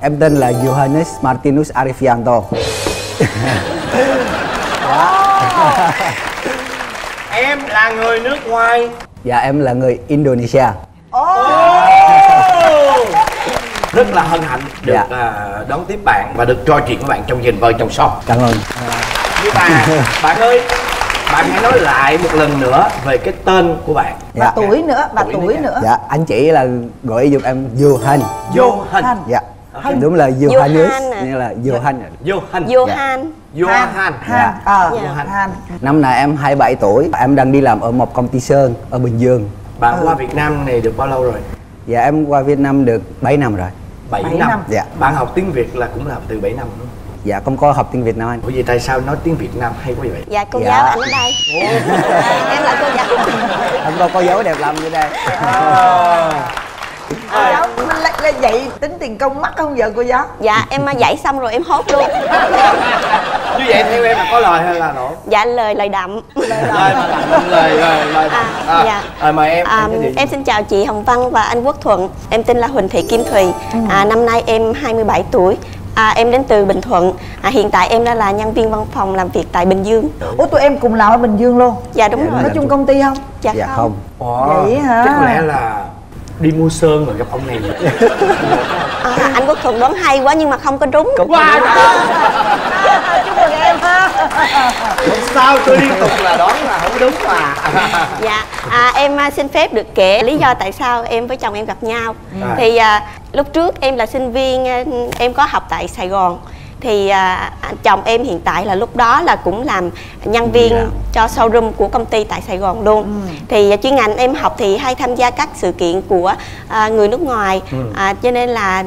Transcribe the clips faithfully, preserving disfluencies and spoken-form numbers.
Em tên là Johannes Martinus Arifianto. Wow. Em là người nước ngoài? Dạ, em là người Indonesia. Oh. Rất là hân hạnh được dạ. uh, đón tiếp bạn và được trò chuyện với bạn trong Nhìn Vơi Chồng Son. Cảm ơn. Với bạn, bạn ơi, bạn hãy nói lại một lần nữa về cái tên của bạn. Dạ. Và tuổi nữa, và tuổi, tuổi nữa. nữa. Dạ, anh chỉ là gọi giùm em Johan. Johan. Dạ. Okay. Đúng là Johannes, như là Johan. Johan. Johan. Johan. Johan. Năm nay em hai mươi bảy tuổi, em đang đi làm ở một công ty sơn ở Bình Dương. Bạn ừ. qua Việt Nam này được bao lâu rồi? Dạ em qua Việt Nam được bảy năm rồi. bảy năm. Dạ. Bạn học tiếng Việt là cũng là từ bảy năm đúng không? Dạ không có học tiếng Việt Nam anh. Ủa vậy tại sao nói tiếng Việt Nam hay quá vậy? Dạ cô dạ. giáo ảnh ở đây. À, em là cô giáo. Không có cô giáo đẹp lắm như đây. À. À, giáo là dạy tính tiền công mắc không giờ cô giáo? Dạ em dạy xong rồi em hốt luôn. Như vậy theo em là có lời hay là nổ? Dạ lời lời đậm. Lời đậm. Lời lời lời. À, à, dạ. À, mời em. À, em, em xin chào chị Hồng Vân và anh Quốc Thuận. Em tên là Huỳnh Thị Kim Thùy. À, năm nay em hai mươi bảy tuổi. À, em đến từ Bình Thuận. À, hiện tại em đã là nhân viên văn phòng làm việc tại Bình Dương. Ủa tụi em cùng làm ở Bình Dương luôn? Dạ đúng dạ, rồi. Có chung công ty không? Dạ, dạ không. Ủa, vậy hả? Chắc lẽ là đi mua sơn rồi gặp ông này. À, anh Quốc Thuận đoán hay quá nhưng mà không có đúng. Quá wow. Chúc mừng em ha. Không sao, tôi liên tục là đoán là không đúng mà. Dạ, à, em xin phép được kể lý do tại sao em với chồng em gặp nhau. À. Thì à, lúc trước em là sinh viên, em có học tại Sài Gòn. Thì à, chồng em hiện tại là lúc đó là cũng làm nhân viên yeah. cho showroom của công ty tại Sài Gòn luôn. Mm. Thì à, chuyên ngành em học thì hay tham gia các sự kiện của à, người nước ngoài. Mm. À, cho nên là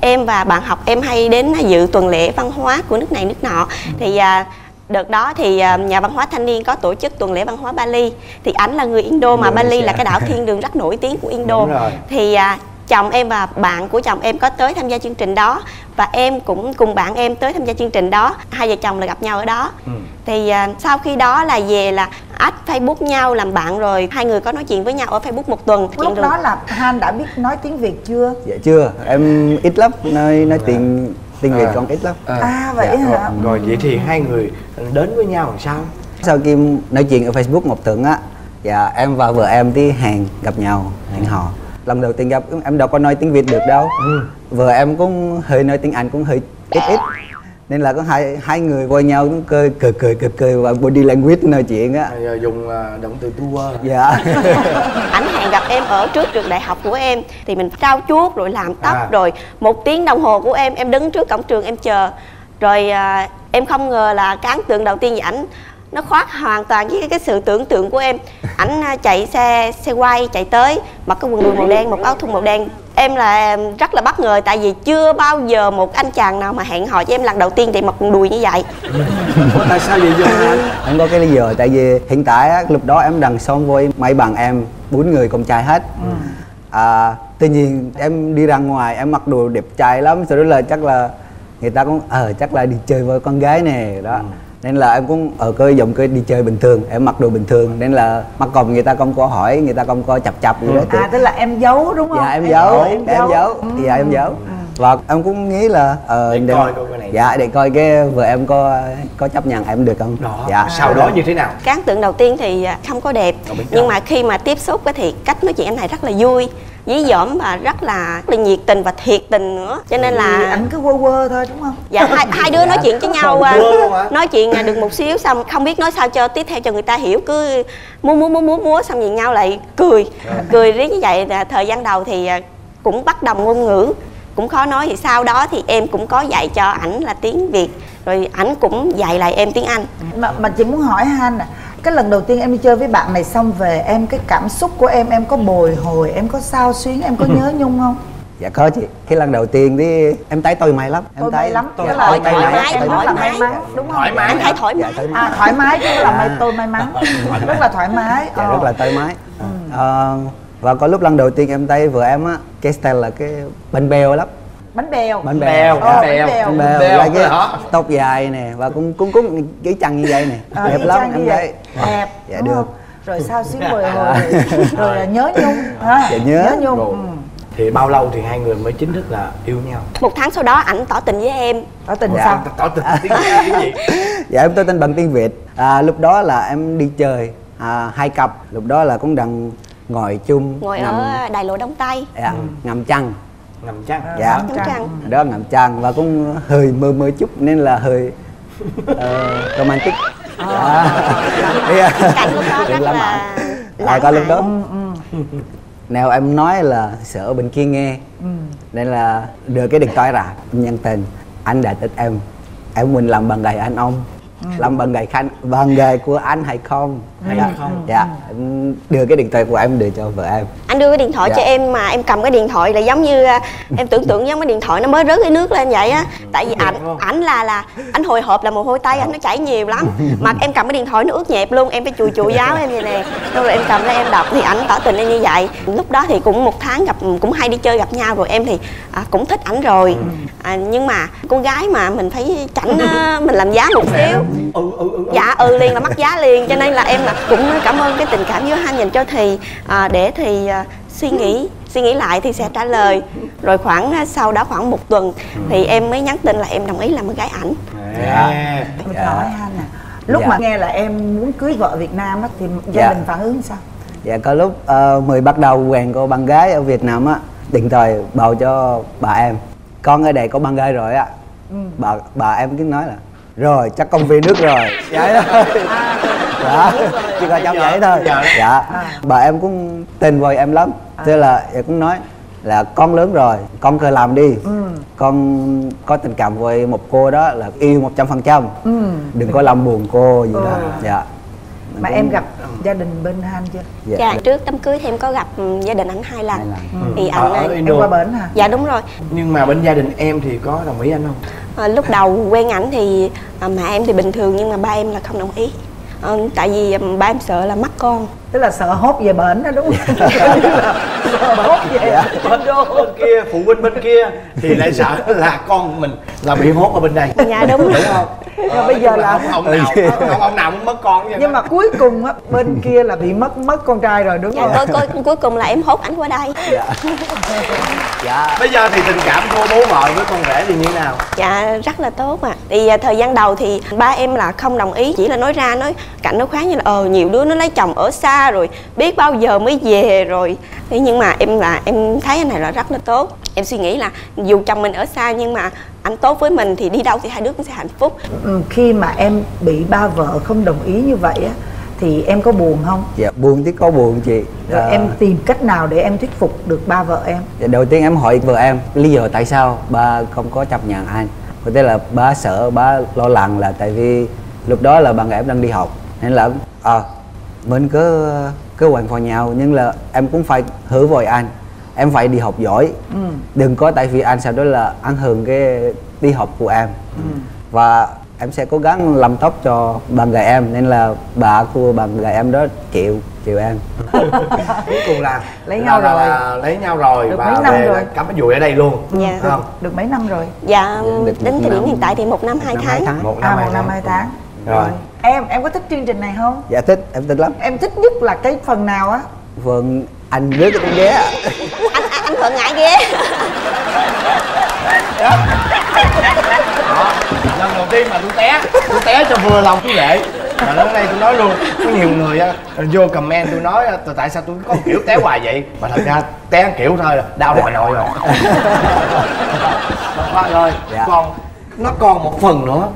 em và bạn học em hay đến dự tuần lễ văn hóa của nước này nước nọ. Mm. Thì à, đợt đó thì nhà văn hóa thanh niên có tổ chức tuần lễ văn hóa Bali. Thì ảnh là người Indo mà Bali là cái đảo thiên đường rất nổi tiếng của Indo. Thì à, chồng em và bạn của chồng em có tới tham gia chương trình đó. Và em cũng cùng bạn em tới tham gia chương trình đó. Hai vợ chồng là gặp nhau ở đó. Ừ. Thì à, sau khi đó là về là add Facebook nhau làm bạn rồi. Hai người có nói chuyện với nhau ở Facebook một tuần. Lúc đó là Han đã biết nói tiếng Việt chưa? Dạ chưa, em ít lắm, nói, nói tiếng tiếng Việt à. còn ít lắm. À, à vậy dạ. hả? Rồi vậy thì hai người đến với nhau làm sao? Sau khi nói chuyện ở Facebook một tuần á, dạ em và vợ em đi hẹn gặp nhau, hẹn hò. Lần đầu tiên gặp em đâu có nói tiếng Việt được đâu. Ừ. Vợ em cũng hơi nói tiếng Anh cũng hơi ít ít. Nên là có hai hai người qua nhau cũng cười cười cười cười, cười và body language nói chuyện á. Giờ dùng động từ tua. Dạ. Ảnh hẹn gặp em ở trước trường đại học của em. Thì mình trao chuốt rồi làm tóc à. Rồi một tiếng đồng hồ của em em đứng trước cổng trường em chờ. Rồi à, em không ngờ là cái ấn tượng đầu tiên với ảnh nó khoác hoàn toàn với cái sự tưởng tượng của em. Ảnh chạy xe xe quay chạy tới, mặc cái quần đùi màu đen, một áo thun màu đen. Em là rất là bất ngờ tại vì chưa bao giờ một anh chàng nào mà hẹn hò với em lần đầu tiên thì mặc quần đùi như vậy. Ủa, tại sao vậy giờ anh? Không có cái lý do, tại vì hiện tại á, lúc đó em đang son với mấy bạn em, bốn người con trai hết. Ừ. À, tuy nhiên em đi ra ngoài em mặc đồ đẹp trai lắm, sau đó là chắc là người ta cũng ờ à, chắc là đi chơi với con gái nè đó. Ừ. Nên là em cũng ở cái dòng cái đi chơi bình thường, em mặc đồ bình thường. Nên là mặc còn người ta không có hỏi, người ta không có chập chập gì ừ. đó. À thì... tức là em giấu đúng không? Dạ em, em giấu, em, em giấu, giấu. Ừ. Dạ em giấu. Ừ. Và em cũng nghĩ là ờ, để, để coi cái này. Dạ để coi cái vợ em có có chấp nhận em được không đó. Dạ. Sau đó như thế nào? Cái ấn tượng đầu tiên thì không có đẹp. Nhưng mà khi mà tiếp xúc thì cách nói chuyện em này rất là vui, dí dỏm và rất là, rất là nhiệt tình và thiệt tình nữa. Cho nên là ảnh cứ quơ quơ thôi đúng không? Dạ hai, hai đứa nói chuyện với nhau. Nói chuyện được một xíu xong không biết nói sao cho tiếp theo cho người ta hiểu, cứ múa múa múa múa múa xong nhìn nhau lại cười. Cười riết như vậy. Thời gian đầu thì cũng bất đồng ngôn ngữ, cũng khó nói. Thì sau đó thì em cũng có dạy cho ảnh là tiếng Việt, rồi ảnh cũng dạy lại em tiếng Anh. Mà, mà chị muốn hỏi Han nè, cái lần đầu tiên em đi chơi với bạn này xong về em, cái cảm xúc của em, em có bồi hồi, em có xao xuyến, em có nhớ nhung không? Dạ có chị, cái lần đầu tiên thì em thấy tôi may lắm. Em thấy lắm, tôi là thoải mái, em nói là may mắn, đúng không? Thoải mái, em thấy thoải mái. À thoải mái chứ là may tôi may mắn, rất là thoải mái. Dạ rất là thoải mái. Và có lúc lần đầu tiên em thấy vừa em á, cái style là cái bánh bèo lắm. Bánh bèo. Bánh bèo. Bánh bèo. Bánh bèo. Là cái tóc dài nè và cũng cũng cũng cái chân như vậy nè, đẹp lắm em thấy. Đẹp. Dạ được. Rồi sao xíu hồi hồi rồi nhớ nhung ha. Nhớ nhung. Thì bao lâu thì hai người mới chính thức là yêu nhau? Một tháng sau đó ảnh tỏ tình với em. Tỏ tình dạ, sao? Tỏ tình tiếng gì? Dạ em tỏ tình bằng tiếng Việt. À, lúc đó là em đi chơi à, hai cặp. Lúc đó là cũng đang ngồi chung. Ngồi ngầm... ở Đài Lộ Đông Tây. Dạ, ừ. Ngầm trăng. Ngầm trăng? Dạ, ngầm trăng. Đó ngầm trăng và cũng hơi mơ mơ chút nên là hơi uh, romantic. Dạ. Cảnh lúc đó rất là lãng mạn. Lúc đó nào em nói là sợ bên kia nghe ừ. Nên là đưa cái điện thoại ra. Nhân tình anh đã thích em. Em mình làm bằng gầy anh không? Ừ. Làm bằng gầy khăn, bằng gầy của anh hay không? Hay dạ. Không? Dạ. Em đưa cái điện thoại của em đưa cho vợ em. Anh đưa cái điện thoại dạ. cho em mà em cầm cái điện thoại là giống như em tưởng tượng giống cái điện thoại nó mới rớt cái nước lên vậy á. Tại vì ảnh ảnh là là ảnh hồi hộp là mồ hôi tay anh nó chảy nhiều lắm. Mà em cầm cái điện thoại nó ướt nhẹp luôn, em phải chùi chùi giáo em vậy nè. Rồi em cầm lên em đọc thì ảnh tỏ tình em như vậy. Lúc đó thì cũng một tháng gặp cũng hay đi chơi gặp nhau rồi em thì à, cũng thích ảnh rồi. À, nhưng mà cô gái mà mình phải chảnh mình làm giá một xíu. Ừ, ừ, ừ, ừ. Dạ ừ liền là mắc giá liền cho nên là em là cũng cảm ơn cái tình cảm giữa hai dành cho Thì à, để Thì à, suy nghĩ suy nghĩ lại thì sẽ trả lời. Rồi khoảng sau đó khoảng một tuần ừ. thì em mới nhắn tin là em đồng ý làm một gái ảnh. Dạ yeah. yeah. yeah. Lúc yeah. mà nghe là em muốn cưới vợ Việt Nam á thì gia yeah. đình phản ứng sao? Dạ có lúc uh, mới bắt đầu quen cô bạn gái ở Việt Nam á, điện thoại bầu cho bà em con ở đây có bạn gái rồi á ừ. bà, bà em cứ nói là rồi chắc con về nước rồi vậy thôi à, dạ chỉ còn trong vậy thôi dạ, dạ. À. Bà em cũng tin vào em lắm thế à. Là em cũng nói là con lớn rồi con cứ làm đi ừ. Con có tình cảm với một cô đó là yêu một trăm phần trăm đừng có làm buồn cô gì ừ. đó dạ. Mình mà cũng... em gặp gia đình bên anh chưa? Dạ, dạ trước đám cưới thì em có gặp gia đình anh hai lần, hai lần. Ừ. Thì anh à, em qua bển hả? Dạ đúng rồi. Nhưng mà bên gia đình em thì có đồng ý anh không? À, lúc đầu quen ảnh thì à, mẹ em thì bình thường nhưng mà ba em là không đồng ý à, tại vì ba em sợ là mắc con. Tức là sợ hốt về bển đó đúng không? Sợ hốt về dạ. bên, bên kia, phụ huynh bên kia thì lại sợ là con mình là bị hốt ở bên đây. Dạ đúng rồi. Không? Ờ, bây giờ là, là ông, ông nào ông, ông nào cũng mất con nhưng mà cuối cùng á bên kia là bị mất mất con trai rồi đúng dạ, không? Coi, coi, cuối cùng là em hốt ảnh qua đây. Dạ. Dạ. Bây giờ thì tình cảm cô bố vợ với con rể thì như thế nào? Dạ rất là tốt ạ. À. Thì thời gian đầu thì ba em là không đồng ý, chỉ là nói ra nói cạnh nó khoáng như là ờ nhiều đứa nó lấy chồng ở xa rồi biết bao giờ mới về rồi. Thế nhưng mà em là em thấy cái này là rất là tốt. Em suy nghĩ là dù chồng mình ở xa nhưng mà anh tốt với mình thì đi đâu thì hai đứa cũng sẽ hạnh phúc. Ừ, khi mà em bị ba vợ không đồng ý như vậy á thì em có buồn không? Dạ buồn thì có buồn chị. Rồi à... em tìm cách nào để em thuyết phục được ba vợ em? Dạ, đầu tiên em hỏi vợ em lý do tại sao ba không có chấp nhận anh. Có thể là ba sợ, ba lo lắng là tại vì lúc đó là bạn em đang đi học nên là à, mình cứ cứ hoàn vào nhau nhưng là em cũng phải hứa với anh. Em phải đi học giỏi ừ. Đừng có tại vì anh sau đó là ăn hưởng cái đi học của em ừ. Và em sẽ cố gắng làm tóc cho bạn gái em. Nên là bà của bạn gái em đó chịu chịu em. Cuối cùng là lấy nhau là, rồi là lấy nhau rồi. Được và về rồi. Là cắm cái dùi ở đây luôn dạ. Được, được mấy năm rồi? Dạ được đến thời điểm hiện tại thì một năm hai tháng. Một năm hai tháng, tháng. Rồi. Em em có thích chương trình này không? Dạ thích, em thích lắm. Em thích nhất là cái phần nào á? Phần anh rước cho con ghé. Anh anh Thuận ngại ghé. Đó, lần đầu tiên mà tôi té, tôi té cho vừa lòng chú rể. Mà lúc nay tôi nói luôn, có nhiều người vô comment tôi nói tại sao tôi có kiểu té hoài vậy. Mà thật ra té kiểu thôi đau hồi nồi rồi. Con ơi, dạ. Con nó còn một phần nữa.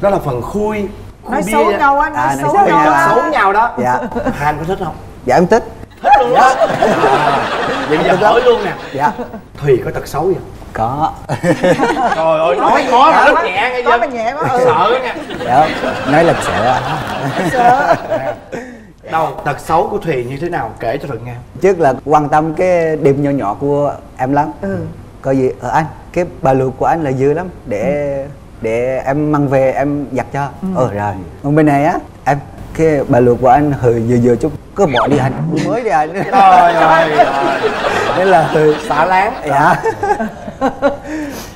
Đó là phần khui, khui nói xấu nhau á, nói à, xấu, xấu, nhau à. Xấu nhau đó. Dạ. Anh có thích không? Dạ em thích. Thích luôn dạ. Đó à, vậy giờ hỏi luôn nè. Dạ Thùy có tật xấu vậy? Có. Trời ơi, nói khó mà nó nhẹ nghe chưa? Nói nhẹ quá. Sợ nha. Dạ, nói là sợ. Sợ. Đâu, tật xấu của Thùy như thế nào? Kể cho Thuận nghe. Trước là quan tâm cái điểm nhỏ nhỏ của em lắm. Ừ. Coi gì, ở anh, cái bà lụt của anh là dữ lắm. Để... Ừ. Để em mang về em giặt cho. Ừ ờ, rồi. Còn bên này á, em cái bà lụa của anh hơi vừa vừa chút cứ bỏ đi anh mới đi anh trời ơi nên là từ xả láng dạ.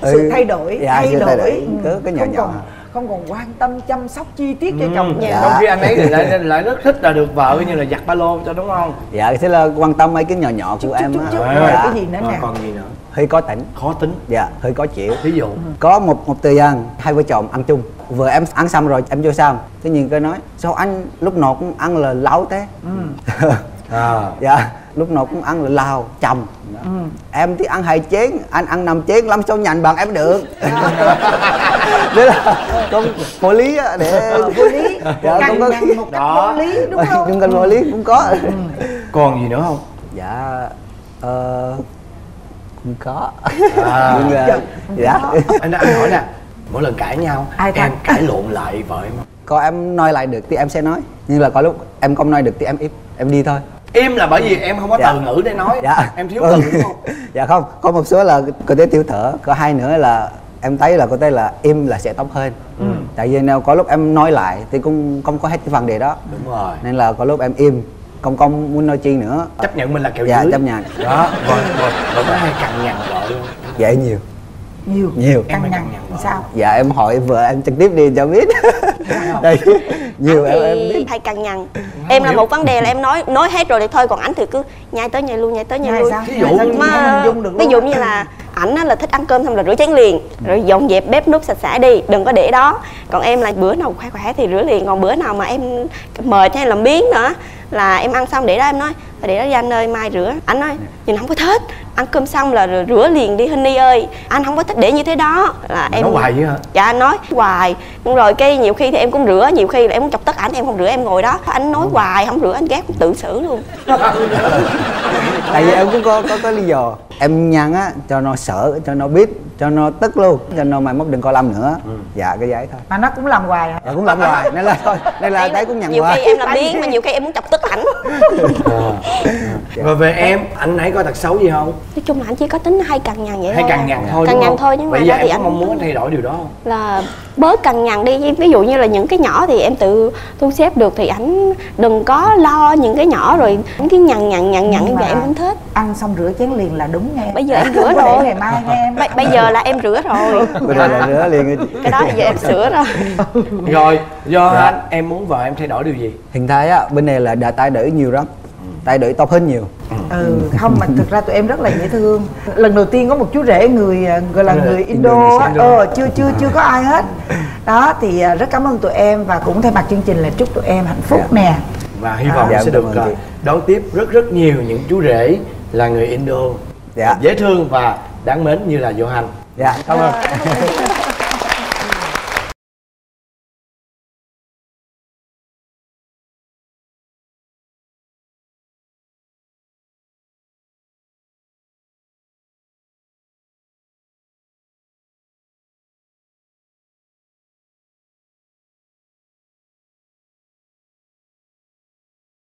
Sự thay đổi, dạ, thay đổi, đổi. Ừ. Cứ cái nhỏ nhỏ còn, không còn quan tâm chăm sóc chi tiết cho ừ. chồng. Dạ. Trong khi anh ấy thì lại lại rất thích là được vợ như là giặt ba lô cho, đúng không? Dạ, thế là quan tâm mấy cái nhỏ nhỏ của chút, em chút, chút. Dạ. Dạ. Cái gì nữa nè? Còn gì nữa? Hơi có tỉnh, khó tính. Dạ, hơi có chịu. Ví dụ có một một thời gian hai vợ chồng ăn chung, vừa em ăn xong rồi em vô xong, thế nhìn cái nói sao anh lúc nào cũng ăn là lẩu thế. Ừ. À. Dạ, lúc nào cũng ăn là lao chồng. Ừ. Em thì ăn hai chén, anh ăn năm chén lắm sao nhành bằng em được. Đấy là con vô lý để vô lý. Dạ, con có một cách vô lý, đúng không? Nhưng cần vô lý cũng có. Ừ. Còn gì nữa không? Dạ, ờ uh... không có. À. Nhưng uh... dạ. dạ. Anh, anh hỏi nè, mỗi lần cãi nhau ai em thằng? Cãi lộn lại vợ em không? Có em nói lại được thì em sẽ nói, nhưng là có lúc em không nói được thì em im, em đi thôi. Im là bởi vì em không có dạ. từ ngữ để nói. Dạ. Em thiếu ừ. từ đúng không? Dạ không, có một số là có thể tiêu thở, có hai nữa là em thấy là có thể là im là sẽ tốt hơn. Ừ. Tại vì nếu có lúc em nói lại thì cũng không có hết cái vấn đề đó. Đúng rồi. Nên là có lúc em im, không không muốn nói chi nữa. Chấp nhận mình là kẹo dạ, dưới. Dạ, chấp nhận. Đó, rồi rồi, rồi có hay cằn nhằn vợ luôn. Dạ nhiều. Nhiều. Nhiều. Cằn nhằn sao? Dạ em hỏi vợ em trực tiếp đi cho biết. Đây. Nhiều em, em biết. Hay cằn nhằn. Em là một vấn đề là em nói nói hết rồi thì thôi, còn ảnh thì cứ nhai tới nhai lui, nhai tới nhai lui. Ví dụ mà ví dụ như là ảnh là thích ăn cơm xong là rửa chén liền, rồi dọn dẹp bếp núc sạch sẽ đi, đừng có để đó. Còn em là bữa nào khỏe khỏe thì rửa liền, còn bữa nào mà em mệt hay làm biếng nữa là em ăn xong để đó, em nói để đó ra nơi mai rửa. Ảnh nói nhìn không có thích, ăn cơm xong là rửa liền đi Honey ơi, anh không có thích để như thế đó. Là em nói hoài vậy hả? Dạ, anh nói hoài. Đúng rồi, cái nhiều khi thì em cũng rửa, nhiều khi là em muốn chọc tức ảnh em không rửa, em ngồi đó anh nói hoài không rửa, anh ghét cũng tự xử luôn. Tại vì em cũng có có, có lý do em nhăn á, cho nó sợ, cho nó biết, cho nó tức luôn, cho nó mai mốt đừng coi lâm nữa. Ừ. Dạ cái giấy thôi mà nó cũng làm hoài hả? Dạ, cũng làm hoài nên là thôi, nên là thấy cũng nhận nhiều hoài. Khi em làm biếng mà nhiều khi em muốn chọc tức ảnh. Rồi về em, anh nãy có tật xấu gì không? Nói chung là anh chỉ có tính hay cằn nhằn vậy hay thôi. Hay cằn nhằn thôi. Cằn nhằn thôi, nhưng mà bây giờ em mong muốn thay đổi điều đó không? Là bớt cằn nhằn đi, ví dụ như là những cái nhỏ thì em tự thu xếp được thì ảnh đừng có lo những cái nhỏ rồi những cái nhằn nhằn nhằn nhằn như vậy em không thích. Ăn xong rửa chén liền là đúng nghe. Bây giờ em rửa rồi. Ngày mai nghe em. Bây giờ là em rửa rồi. Bây giờ là rửa liền. Cái đó giờ em sửa rồi. Rồi, do anh em muốn vợ em thay đổi điều gì? Hiện tại á, bên này là đã thay đổi nhiều lắm. Thay đổi tốt hơn nhiều. Ừ, không mà thực ra tụi em rất là dễ thương. Lần đầu tiên có một chú rể người gọi là người Indo á, ờ chưa chưa chưa có ai hết. Đó thì rất cảm ơn tụi em và cũng thay mặt chương trình là chúc tụi em hạnh phúc dạ. nè. Và hy vọng dạ, sẽ được đón tiếp rất rất nhiều những chú rể là người Indo dạ. dễ thương và đáng mến như là Johannes. Dạ, cảm ơn.